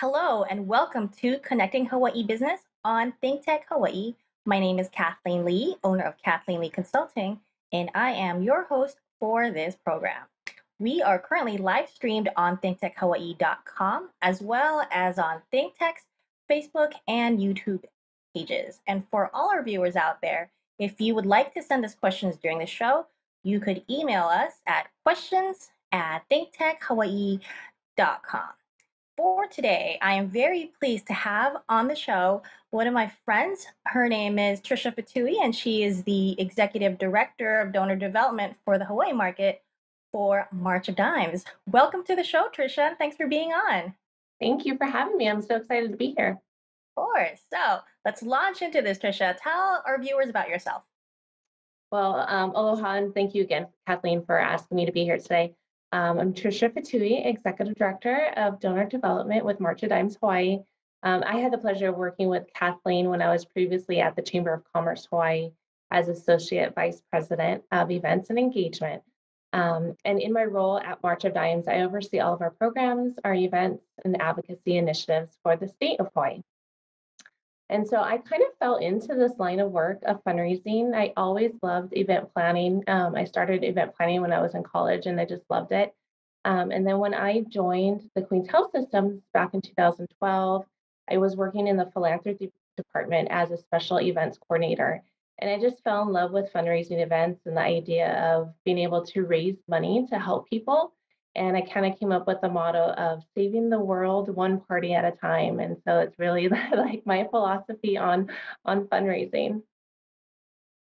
Hello and welcome to Connecting Hawaii Business on ThinkTech Hawaii. My name is Kathleen Lee, owner of Kathleen Lee Consulting, and I am your host for this program. We are currently live streamed on thinktechhawaii.com as well as on ThinkTech's Facebook and YouTube pages. And for all our viewers out there, if you would like to send us questions during the show, you could email us at questions@thinktechhawaii.com. For today, I am very pleased to have on the show one of my friends. Her name is Tricia Fetui, and she is the Executive Director of Donor Development for the Hawaii market for March of Dimes. Welcome to the show, Tricia, and thanks for being on. Thank you for having me. I'm so excited to be here. Of course. So let's launch into this, Tricia. Tell our viewers about yourself. Well, aloha, and thank you again, Kathleen, for asking me to be here today. I'm Tricia Fetui, Executive Director of Donor Development with March of Dimes Hawaii. I had the pleasure of working with Kathleen when I was previously at the Chamber of Commerce Hawaii as Associate Vice President of Events and Engagement. And in my role at March of Dimes, I oversee all of our programs, our events, and advocacy initiatives for the state of Hawaii. And so I kind of fell into this line of work of fundraising. I always loved event planning. I started event planning when I was in college and I just loved it. And then when I joined the Queen's Health System back in 2012, I was working in the philanthropy department as a special events coordinator. And I just fell in love with fundraising events and the idea of being able to raise money to help people. And I kind of came up with the motto of saving the world one party at a time. And so it's really like my philosophy on fundraising.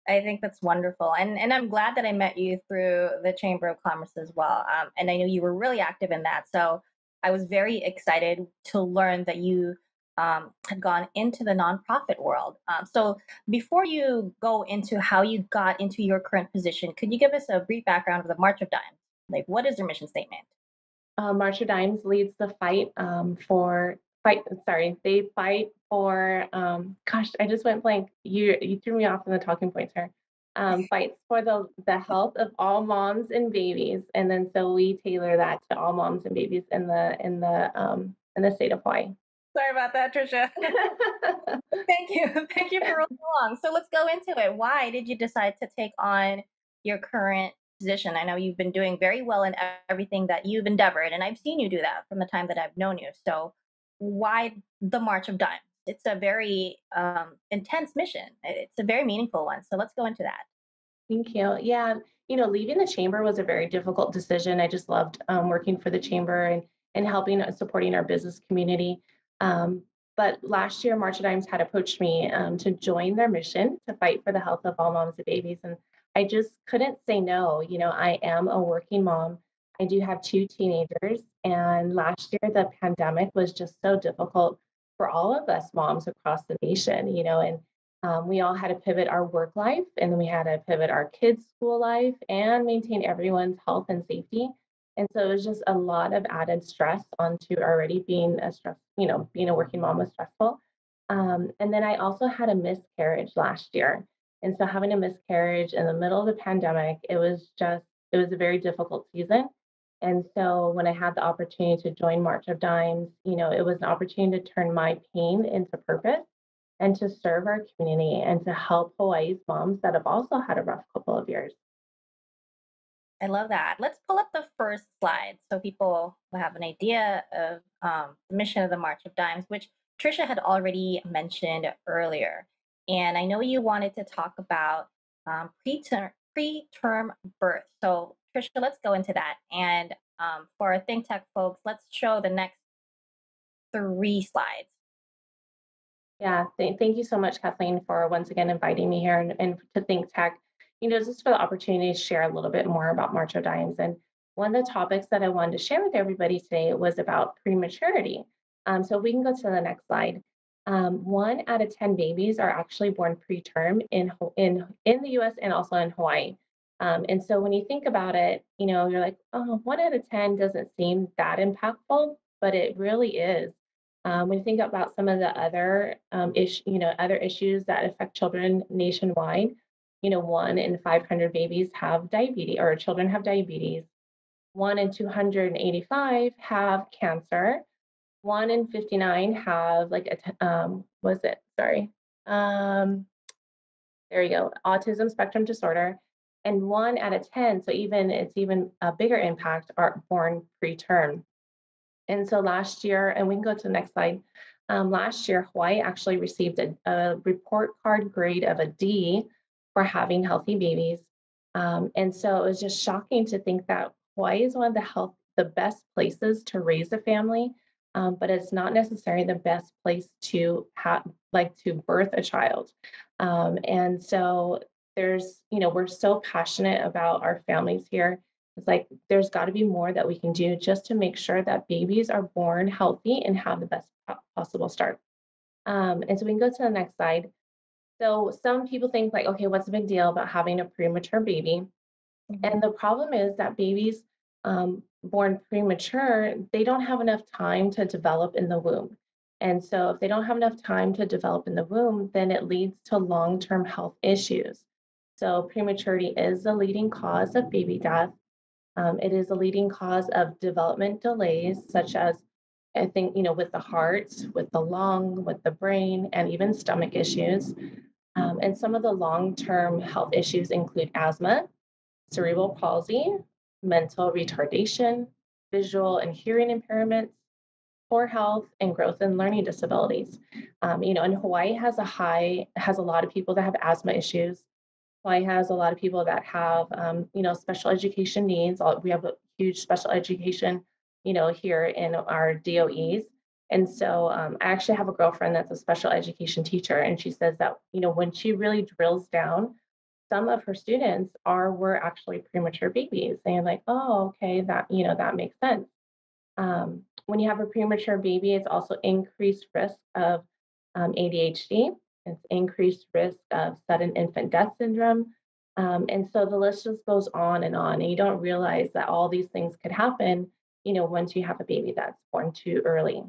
I think that's wonderful. And I'm glad that I met you through the Chamber of Commerce as well. And I know you were really active in that. So I was very excited to learn that you had gone into the nonprofit world. So before you go into how you got into your current position, could you give us a brief background of the March of Dimes? Like, what is their mission statement? March of Dimes leads the fight fights for the health of all moms and babies. And then so we tailor that to all moms and babies in the state of Hawaii. Sorry about that, Tricia. Thank you for rolling along. So let's go into it. Why did you decide to take on your current position? I know you've been doing very well in everything that you've endeavored, and I've seen you do that from the time that I've known you. So why the March of Dimes? It's a very intense mission. It's a very meaningful one. So let's go into that. Thank you. Yeah, leaving the Chamber was a very difficult decision. I just loved working for the Chamber and helping supporting our business community. But last year, March of Dimes had approached me to join their mission to fight for the health of all moms and babies. And I just couldn't say no. I am a working mom. I do have two teenagers. And last year, the pandemic was just so difficult for all of us moms across the nation, and we all had to pivot our work life, and then we had to pivot our kids' school life and maintain everyone's health and safety. And so it was just a lot of added stress onto already being a working mom was stressful. And then I also had a miscarriage last year. And so having a miscarriage in the middle of the pandemic, it was a very difficult season. And so when I had the opportunity to join March of Dimes, it was an opportunity to turn my pain into purpose and to serve our community and to help Hawaii's moms that have also had a rough couple of years. I love that. Let's pull up the first slide so people will have an idea of the mission of the March of Dimes, which Tricia had already mentioned earlier. And I know you wanted to talk about preterm birth. So Tricia, let's go into that. And for our ThinkTech folks, let's show the next three slides. Yeah, thank you so much, Kathleen, for once again inviting me here and to ThinkTech. Just for the opportunity to share a little bit more about March of Dimes. And one of the topics that I wanted to share with everybody today was about prematurity. So we can go to the next slide. 1 out of 10 babies are actually born preterm in the U.S. and also in Hawaii. And so when you think about it, you're like, oh, 1 out of 10 doesn't seem that impactful, but it really is. When you think about some of the other other issues that affect children nationwide, 1 in 500 babies have diabetes, or children have diabetes. 1 in 285 have cancer. 1 in 59 have autism spectrum disorder, and 1 out of 10, so it's even a bigger impact, are born preterm. And so last year, and we can go to the next slide, last year Hawaii actually received a report card grade of a D for having healthy babies. And so it was just shocking to think that Hawaii is one of the best places to raise a family, but it's not necessarily the best place to birth a child. And so there's, we're so passionate about our families here. It's like, there's got to be more that we can do just to make sure that babies are born healthy and have the best possible start. And so we can go to the next slide. So some people think like, okay, what's the big deal about having a premature baby? And the problem is that babies born premature, they don't have enough time to develop in the womb. And so if they don't have enough time to develop in the womb, then it leads to long-term health issues. So prematurity is the leading cause of baby death. It is a leading cause of development delays, such as, I think, with the heart, with the lung, with the brain, and even stomach issues. And some of the long-term health issues include asthma, cerebral palsy, mental retardation, visual and hearing impairments, poor health, and growth and learning disabilities. And Hawaii has a lot of people that have asthma issues. Hawaii has a lot of people that have, special education needs. We have a huge special education, here in our DOEs. And so I actually have a girlfriend that's a special education teacher, and she says that, when she really drills down, some of her students were actually premature babies. And you're like, oh, okay, that, that makes sense. When you have a premature baby, it's also increased risk of ADHD. It's increased risk of sudden infant death syndrome. And so the list just goes on. And you don't realize that all these things could happen, once you have a baby that's born too early.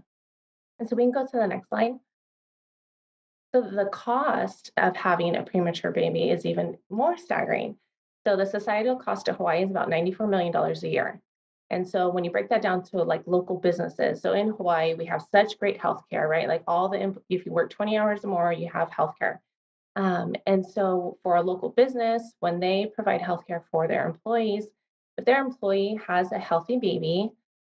And so we can go to the next slide. So the cost of having a premature baby is even more staggering. So the societal cost to Hawaii is about $94 million a year. And so when you break that down to like local businesses, so in Hawaii, we have such great healthcare, right? Like if you work 20 hours or more, you have healthcare. And so for a local business, when they provide healthcare for their employees, if their employee has a healthy baby,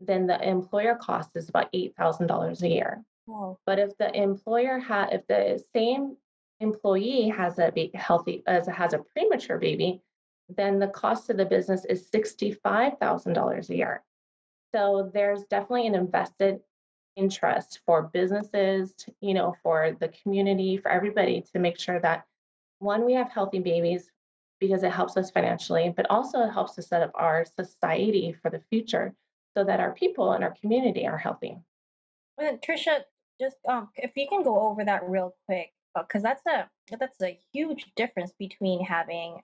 then the employer cost is about $8,000 a year. Wow. But if the employer if the same employee has a premature baby, then the cost of the business is $65,000 a year. So there's definitely an invested interest for businesses, for the community, for everybody to make sure that, one, we have healthy babies because it helps us financially, but also it helps to set up our society for the future so that our people and our community are healthy. Well, Tricia, just if you can go over that real quick, because that's a huge difference between having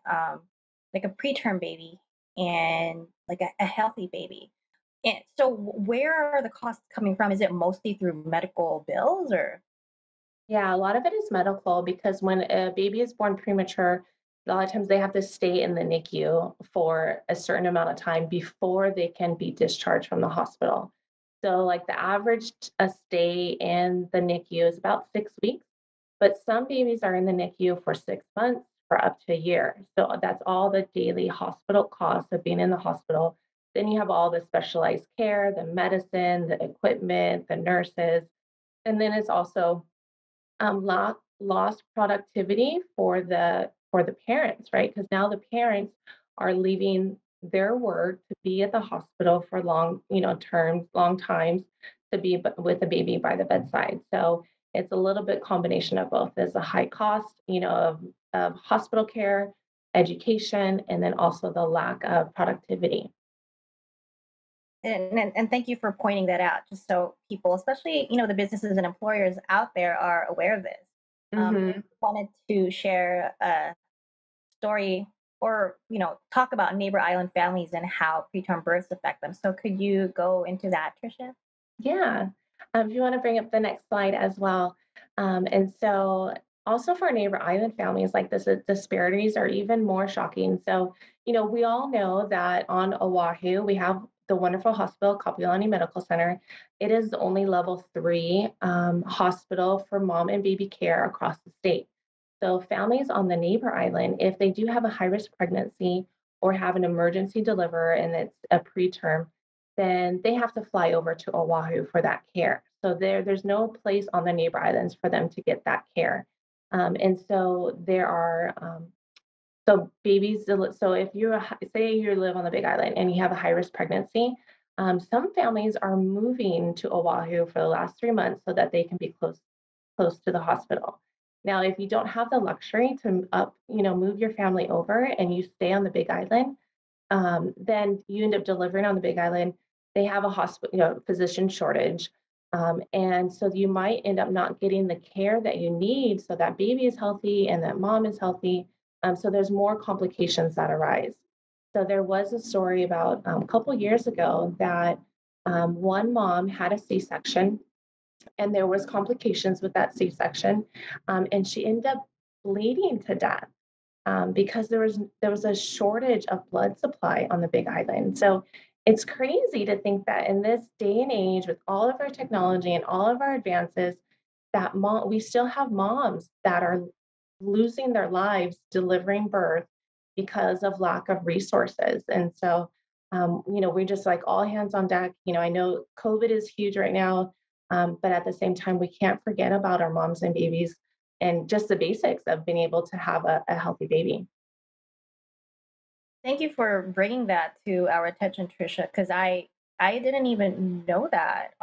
like a preterm baby and like a healthy baby. And so where are the costs coming from? Is it mostly through medical bills or? Yeah, a lot of it is medical, because when a baby is born premature, a lot of times they have to stay in the NICU for a certain amount of time before they can be discharged from the hospital. So like the average stay in the NICU is about 6 weeks, but some babies are in the NICU for 6 months, up to a year. So that's all the daily hospital costs of being in the hospital. Then you have all the specialized care, the medicine, the equipment, the nurses. And then it's also lost productivity for the parents, right? Because now the parents are leaving their work to be at the hospital for long times to be with the baby by the bedside. So it's a little bit combination of both. There's a high cost, of hospital care, education, and then also the lack of productivity. And thank you for pointing that out, just so people, especially, the businesses and employers out there are aware of this. I wanted to share a story or, talk about neighbor island families and how preterm births affect them. So could you go into that, Tricia? Yeah. If you want to bring up the next slide as well. And so also for neighbor island families, like this, disparities are even more shocking. So, we all know that on Oahu, we have the wonderful hospital, Kapiolani Medical Center. It is the only level 3 hospital for mom and baby care across the state. So families on the neighbor island, if they do have a high-risk pregnancy or have an emergency delivery and it's a preterm, then they have to fly over to Oahu for that care. So there's no place on the neighbor islands for them to get that care. And so there are, so if you're, say you live on the Big Island and you have a high-risk pregnancy, some families are moving to Oahu for the last 3 months so that they can be close to the hospital. Now, if you don't have the luxury to move your family over and you stay on the Big Island, then you end up delivering on the Big Island. They have a hospital, physician shortage. And so you might end up not getting the care that you need so that baby is healthy and that mom is healthy. So there's more complications that arise. So there was a story about a couple years ago that one mom had a C-section and there was complications with that C-section, and she ended up bleeding to death because there was a shortage of blood supply on the Big Island. So it's crazy to think that in this day and age, with all of our technology and all of our advances, that we still have moms that are losing their lives delivering birth because of lack of resources. And so, we're just like all hands on deck. I know COVID is huge right now, but at the same time, we can't forget about our moms and babies and just the basics of being able to have a healthy baby. Thank you for bringing that to our attention, Tricia, because I didn't even know that.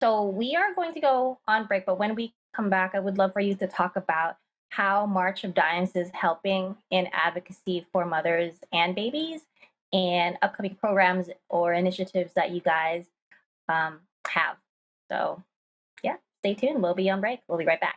So we are going to go on break, but when we come back, I would love for you to talk about how March of Dimes is helping in advocacy for mothers and babies and upcoming programs or initiatives that you guys have. So yeah, stay tuned. We'll be on break. We'll be right back.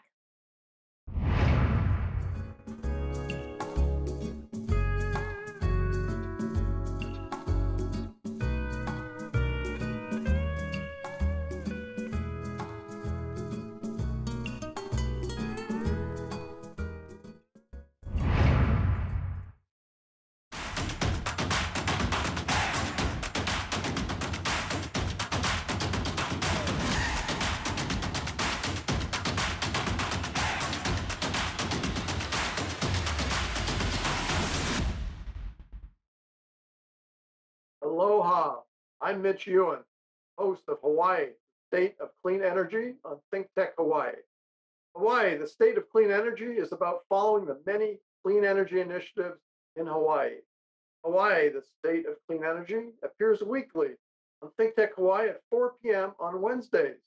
Aloha, I'm Mitch Ewan, host of Hawaii, the State of Clean Energy on ThinkTech Hawaii. Hawaii, the State of Clean Energy is about following the many clean energy initiatives in Hawaii. Hawaii, the State of Clean Energy, appears weekly on ThinkTech Hawaii at 4 p.m. on Wednesdays.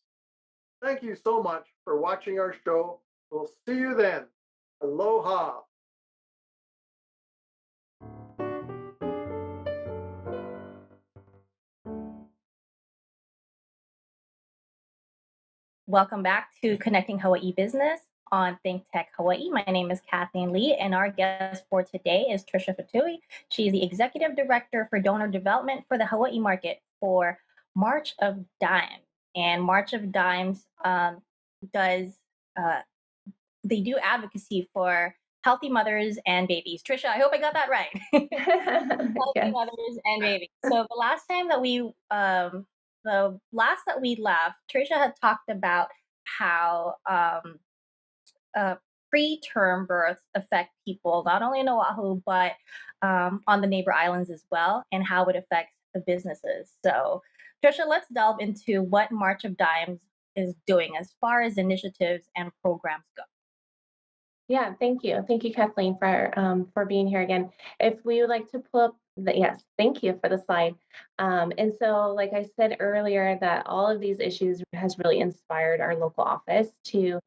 Thank you so much for watching our show. We'll see you then. Aloha. Welcome back to Connecting Hawaii Business on ThinkTech Hawaii. My name is Kathleen Lee, and our guest for today is Tricia Fetui. She is the Executive Director for Donor Development for the Hawaii Market for March of Dimes. And March of Dimes they do advocacy for healthy mothers and babies. Tricia, I hope I got that right. Healthy mothers and babies. So the last time that we we left, Tricia had talked about how preterm births affect people, not only in Oahu, but on the neighbor islands as well, and how it affects the businesses. So, Tricia, let's delve into what March of Dimes is doing as far as initiatives and programs go. Yeah, thank you. Thank you, Kathleen, for being here again. If we would like to pull up yes, thank you for the slide. And so, like I said earlier, that all of these issues has really inspired our local office to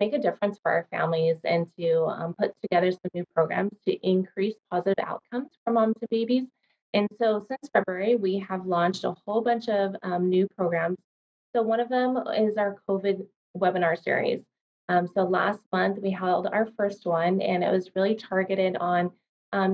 make a difference for our families and to put together some new programs to increase positive outcomes for moms and babies. And so since February, we have launched a whole bunch of new programs. So one of them is our COVID webinar series. So last month, we held our first one, and it was really targeted on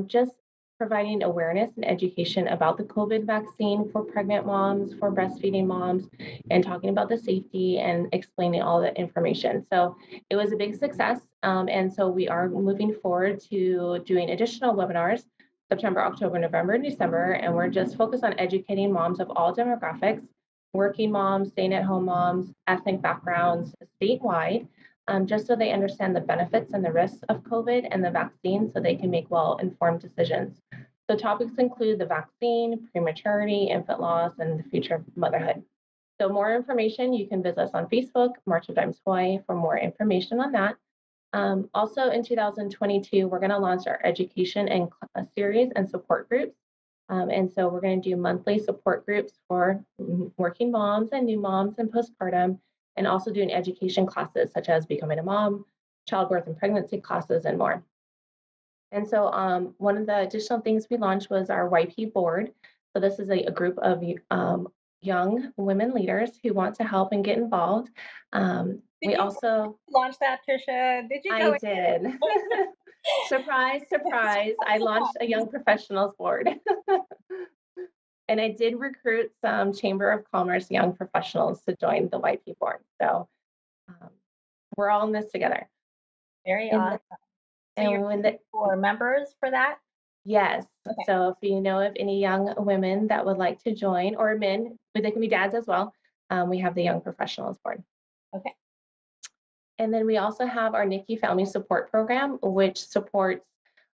just providing awareness and education about the COVID vaccine for pregnant moms, for breastfeeding moms, and talking about the safety and explaining all the information. So it was a big success. And so we are moving forward to doing additional webinars September, October, November, and December, and we're just focused on educating moms of all demographics, working moms, staying-at-home moms, ethnic backgrounds statewide, just so they understand the benefits and the risks of COVID and the vaccine so they can make well-informed decisions. So topics include the vaccine, prematurity, infant loss, and the future of motherhood. So more information, you can visit us on Facebook, March of Dimes Hawaii, for more information on that. Also in 2022, we're going to launch our education and series and support groups. And so we're going to do monthly support groups for working moms and new moms and postpartum, and also doing education classes such as becoming a mom, childbirth and pregnancy classes, and more. And so one of the additional things we launched was our YP board. So this is a group of young women leaders who want to help and get involved. We also launched that, Tricia. Did you? I did. Surprise, surprise. I launched a young professionals board. And I did recruit some Chamber of Commerce young professionals to join the YP board. So we're all in this together. Very awesome. So you're looking for members for that? Yes. Okay. So if you know of any young women that would like to join, or men, but they can be dads as well, we have the Young Professionals Board. Okay. And then we also have our NICU Family Support Program, which supports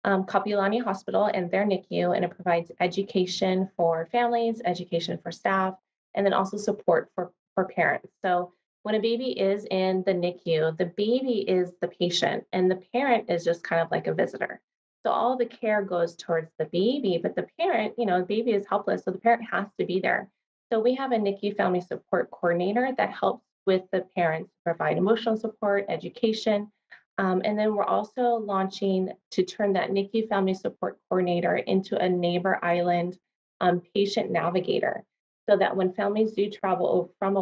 Kapiolani Hospital and their NICU, and it provides education for families, education for staff, and then also support for parents. So when a baby is in the NICU, the baby is the patient, and the parent is just kind of like a visitor. So all the care goes towards the baby, but the parent, you know, the baby is helpless, so the parent has to be there. So we have a NICU Family Support Coordinator that helps with the parents to provide emotional support, education. And then we're also launching to turn that NICU Family Support Coordinator into a neighbor island patient navigator, so that when families do travel from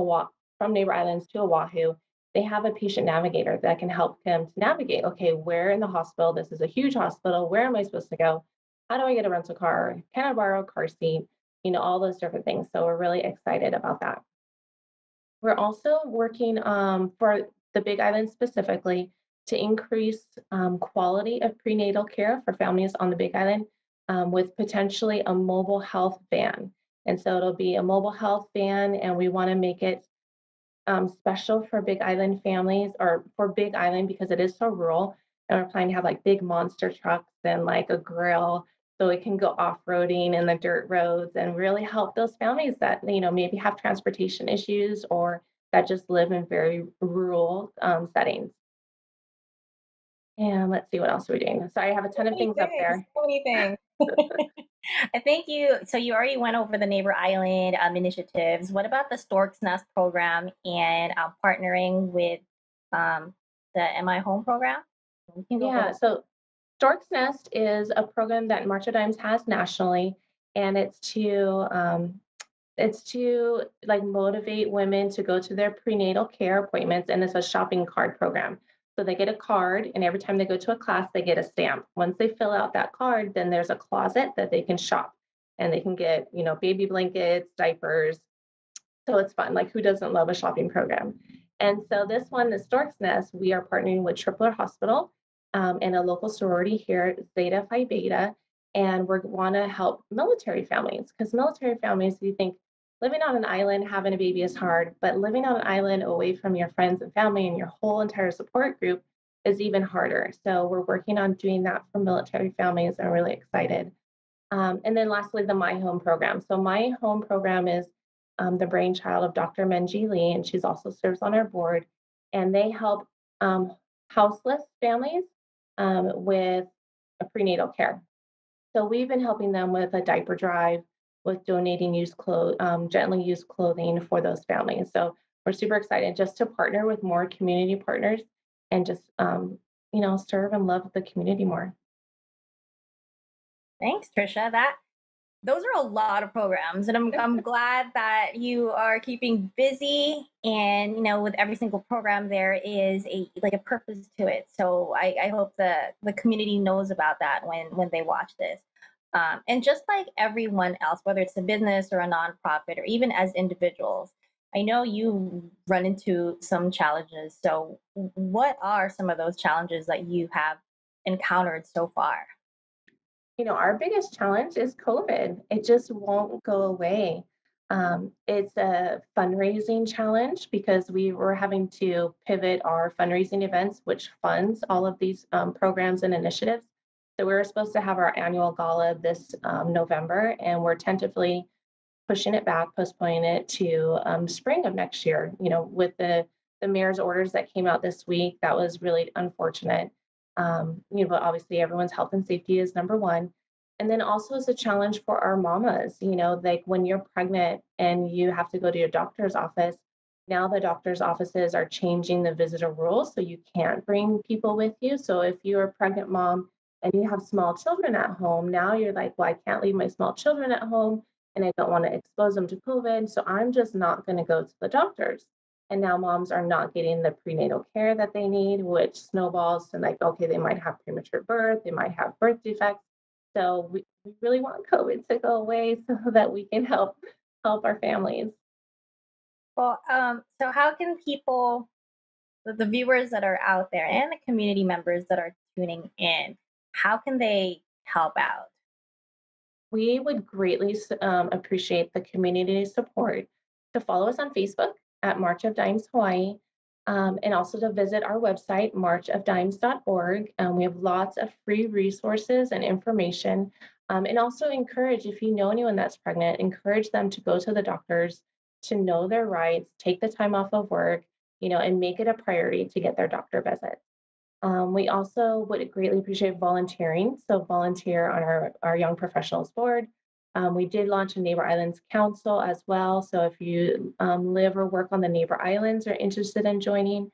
neighbor islands to Oahu, they have a patient navigator that can help them to navigate. Okay, where in the hospital? This is a huge hospital. Where am I supposed to go? How do I get a rental car? Can I borrow a car seat? You know, all those different things. So we're really excited about that. We're also working for the Big Island specifically to increase quality of prenatal care for families on the Big Island with potentially a mobile health van. And so it'll be a mobile health van, and we want to make it special for Big Island families, or for Big Island, because it is so rural. And we're planning to have like big monster trucks and like a grill, so it can go off-roading in the dirt roads and really help those families that, you know, maybe have transportation issues or that just live in very rural settings. And let's see, what else are we doing? Sorry, I have a ton of things up there. So many things. I think you already went over the Neighbor Island initiatives. What about the Stork's Nest program and partnering with the MI Home program? Yeah, so Stork's Nest is a program that March of Dimes has nationally, and it's to like motivate women to go to their prenatal care appointments, and it's a shopping card program. So they get a card, and every time they go to a class, they get a stamp. Once they fill out that card, then there's a closet that they can shop, and they can get, you know, baby blankets, diapers. So it's fun. Like, who doesn't love a shopping program? And so this one, the Stork's Nest, we are partnering with Tripler Hospital and a local sorority here, Zeta Phi Beta, and we want to help military families, because military families, you think living on an island, having a baby is hard, but living on an island away from your friends and family and your whole entire support group is even harder. So we're working on doing that for military families. I'm really excited. And then lastly, the My Home program. So My Home program is the brainchild of Dr. Mengjie Li, and she's also serves on our board, and they help houseless families with a prenatal care. So we've been helping them with a diaper drive, with donating used clothes, gently used clothing for those families. So we're super excited just to partner with more community partners and just, you know, serve and love the community more. Thanks, Tricia. Those are a lot of programs, and I'm glad that you are keeping busy, and, you know, with every single program, there is a purpose to it. So I hope the community knows about that when they watch this. And just like everyone else, whether it's a business or a nonprofit, or even as individuals, I know you run into some challenges. So what are some of those challenges that you have encountered so far? you know, our biggest challenge is COVID. It just won't go away. It's a fundraising challenge because we were having to pivot our fundraising events, which funds all of these programs and initiatives. So we were supposed to have our annual gala this November, and we're tentatively pushing it back, postponing it to spring of next year. You know, with the mayor's orders that came out this week, that was really unfortunate. You know, but obviously everyone's health and safety is number one. And then also it's a challenge for our mamas, you know, like when you're pregnant and you have to go to your doctor's office, now the doctor's offices are changing the visitor rules, so you can't bring people with you. So if you're a pregnant mom and you have small children at home, now you're like, well, I can't leave my small children at home and I don't want to expose them to COVID, so I'm just not going to go to the doctors. And now moms are not getting the prenatal care that they need, which snowballs to like, okay, they might have premature birth, they might have birth defects. So we really want COVID to go away so that we can help our families. Well, so how can people, the viewers that are out there and the community members that are tuning in, how can they help out? We would greatly appreciate the community support to follow us on Facebook at March of Dimes Hawaii, and also to visit our website, marchofdimes.org. We have lots of free resources and information, and also encourage, if you know anyone that's pregnant, encourage them to go to the doctors, to know their rights, take the time off of work, you know, and make it a priority to get their doctor visit. We also would greatly appreciate volunteering. So volunteer on our Young Professionals Board. We did launch a Neighbor Islands Council as well. So if you live or work on the Neighbor Islands or interested in joining,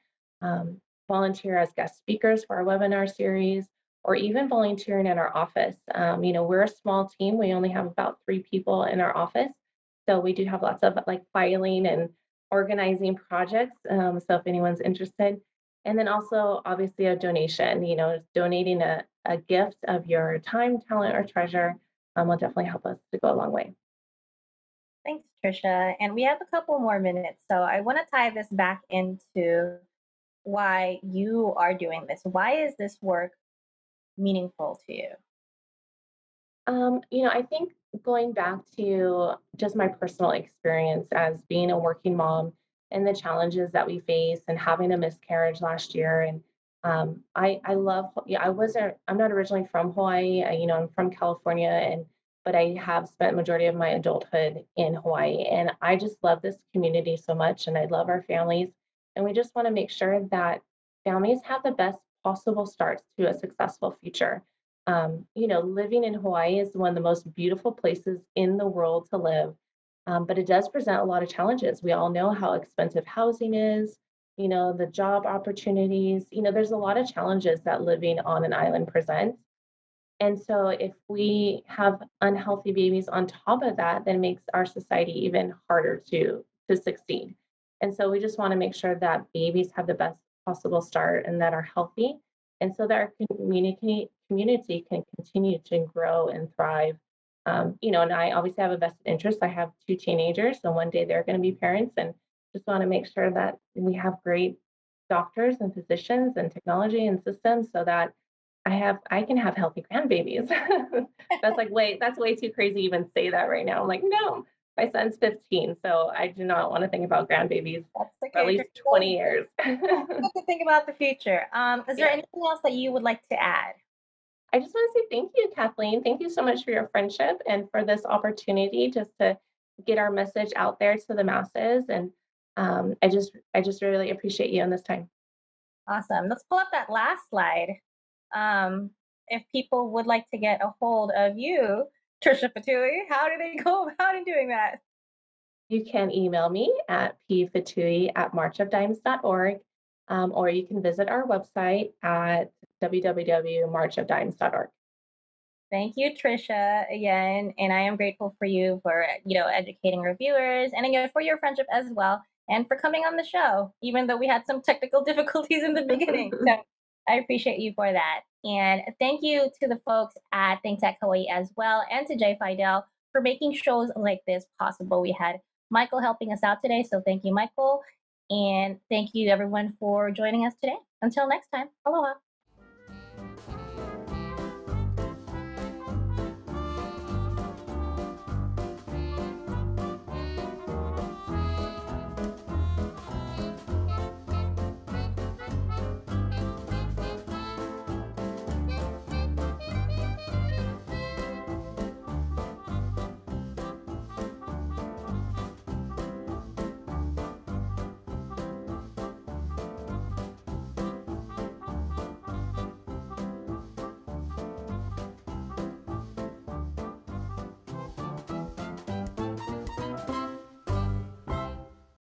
volunteer as guest speakers for our webinar series, or even volunteering in our office. You know, we're a small team. We only have about 3 people in our office. So we do have lots of like filing and organizing projects. So if anyone's interested. And then also obviously a donation, you know, donating a gift of your time, talent, or treasure will definitely help us to go a long way. Thanks, Tricia. And we have a couple more minutes. So I want to tie this back into why you are doing this. Why is this work meaningful to you? You know, I think going back to just my personal experience as being a working mom and the challenges that we face and having a miscarriage last year. And I love, yeah, I'm not originally from Hawaii, you know, I'm from California, but I have spent majority of my adulthood in Hawaii. And I just love this community so much, and I love our families. And we just want to make sure that families have the best possible starts to a successful future. You know, living in Hawaii is one of the most beautiful places in the world to live. But it does present a lot of challenges. We all know how expensive housing is, you know, the job opportunities, you know, there's a lot of challenges that living on an island presents. And so if we have unhealthy babies on top of that, then it makes our society even harder to succeed. And so we just want to make sure that babies have the best possible start and that are healthy, and so that our community can continue to grow and thrive. You know, and I obviously have a vested interest. I have 2 teenagers, so one day they're going to be parents, and just want to make sure that we have great doctors and physicians and technology and systems so that I can have healthy grandbabies. That's like, wait, that's way too crazy to even say that right now. I'm like, no, my son's 15, so I do not want to think about grandbabies for at least 20 years. To think about the future. Is there anything else that you would like to add? I just want to say thank you, Kathleen. Thank you so much for your friendship and for this opportunity just to get our message out there to the masses. And I just really appreciate you in this time. Awesome. Let's pull up that last slide. If people would like to get a hold of you, Tricia Fetui, how do they go about in doing that? You can email me at pfetui@marchofdimes.org, or you can visit our website at www.marchofdimes.org. Thank you, Tricia, again, and I am grateful for you for, you know, educating our viewers, and again for your friendship as well, and for coming on the show, even though we had some technical difficulties in the beginning. So I appreciate you for that, and thank you to the folks at ThinkTech Hawaii as well, and to Jay Fidell for making shows like this possible. We had Michael helping us out today, so thank you, Michael, and thank you everyone for joining us today. Until next time, aloha.